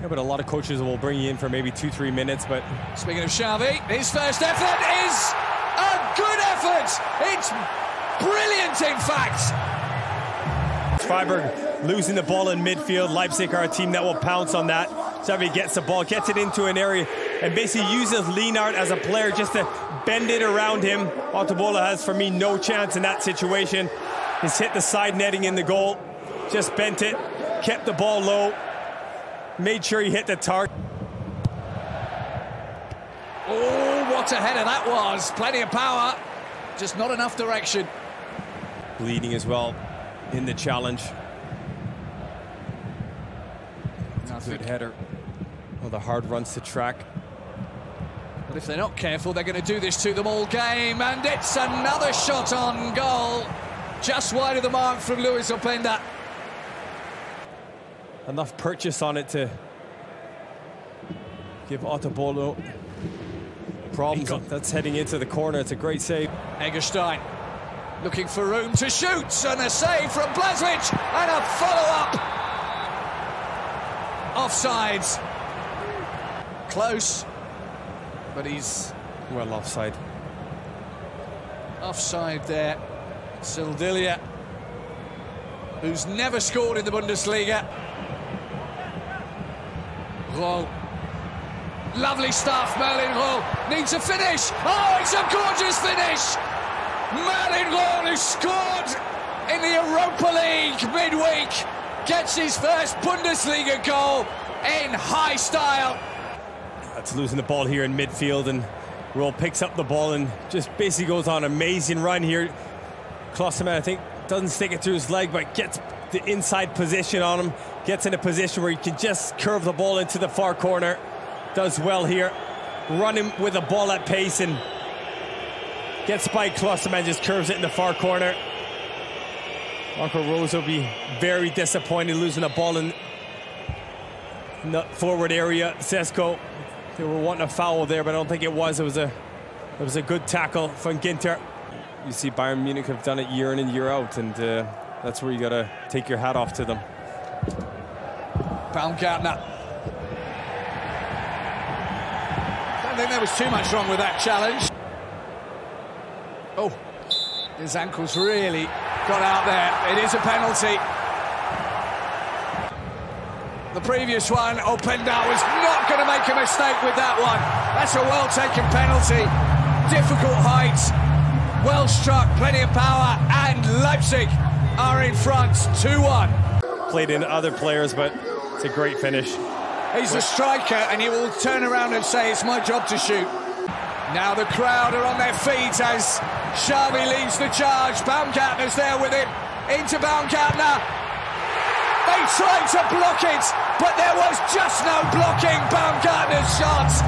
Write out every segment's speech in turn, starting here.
Yeah, but a lot of coaches will bring you in for maybe 2-3 minutes, but... Speaking of Xavi, his first effort is a good effort! It's brilliant, in fact! Freiburg losing the ball in midfield. Leipzig are a team that will pounce on that. Xavi gets the ball, gets it into an area, and basically uses Lienhard as a player just to bend it around him. Ottobola has, for me, no chance in that situation. He's hit the side netting in the goal, just bent it, kept the ball low, made sure he hit the target. Oh, what a header that was. Plenty of power, just not enough direction. Bleeding as well in the challenge. Good header. Well, the hard runs to track. But if they're not careful, they're going to do this to them all game. And it's another shot on goal. Just wide of the mark from Luis Openda. Enough purchase on it to give Ottobola problems. That's heading into the corner. It's a great save. Eggestein looking for room to shoot. And a save from Blazwich. And a follow-up. Offsides. Close. But he's well offside. Offside there. Sildilia, who's never scored in the Bundesliga. Röhl. Lovely stuff, Merlin Röhl. Needs a finish. Oh, it's a gorgeous finish. Merlin Röhl has scored in the Europa League midweek. Gets his first Bundesliga goal in high style. That's losing the ball here in midfield, and Röhl picks up the ball and just basically goes on an amazing run here. Klostermann, I think, doesn't stick it through his leg, but gets the inside position on him, gets in a position where he can just curve the ball into the far corner. Does well here, running with a ball at pace, and gets by Klostermann, just curves it in the far corner. Marco Rose will be very disappointed losing a ball in the forward area. Sesko, they were wanting a foul there, but I don't think it was. It was a good tackle from Ginter. You see Bayern Munich have done it year in and year out, and that's where you got to take your hat off to them. Baumgartner. I don't think there was too much wrong with that challenge. Oh, his ankles really got out there. It is a penalty. The previous one, Openda was not going to make a mistake with that one. That's a well-taken penalty. Difficult heights. Well struck, plenty of power, and Leipzig are in front, 2-1. Played in other players, but it's a great finish. He's a striker, and he will turn around and say, it's my job to shoot. Now the crowd are on their feet as Xavi leads the charge. Baumgartner's there with him, into Baumgartner. They tried to block it, but there was just no blocking Baumgartner's shots.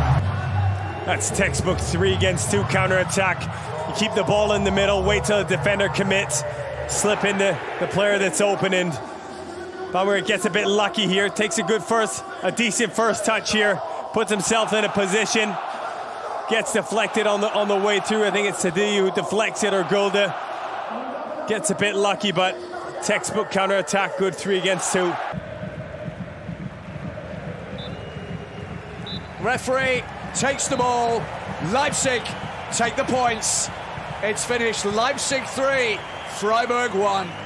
That's textbook 3 against 2 counter-attack. You keep the ball in the middle, wait till the defender commits, slip into the player that's open, and Baumgartner gets a bit lucky here, takes a good first, a decent first touch here, puts himself in a position, gets deflected on the way through. I think it's Sadie who deflects it, or Gulde. Gets a bit lucky, but textbook counter-attack, good 3 against 2. Referee takes the ball, Leipzig take the points. It's finished Leipzig 3, Freiburg 1.